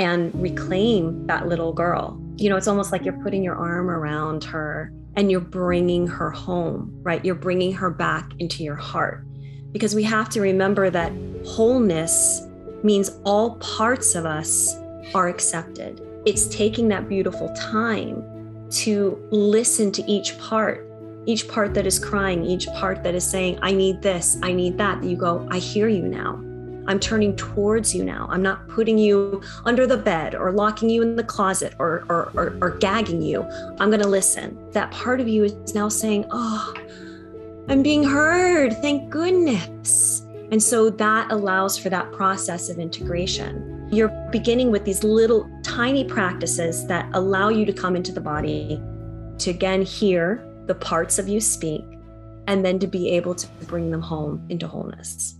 and reclaim that little girl. You know, it's almost like you're putting your arm around her and you're bringing her home, right? You're bringing her back into your heart, because we have to remember that wholeness means all parts of us are accepted. It's taking that beautiful time to listen to each part that is crying, each part that is saying, I need this, I need that. You go, I hear you now. I'm turning towards you now. I'm not putting you under the bed or locking you in the closet or gagging you. I'm going to listen. That part of you is now saying, oh, I'm being heard. Thank goodness. And so that allows for that process of integration. You're beginning with these little tiny practices that allow you to come into the body, to again hear the parts of you speak, and then to be able to bring them home into wholeness.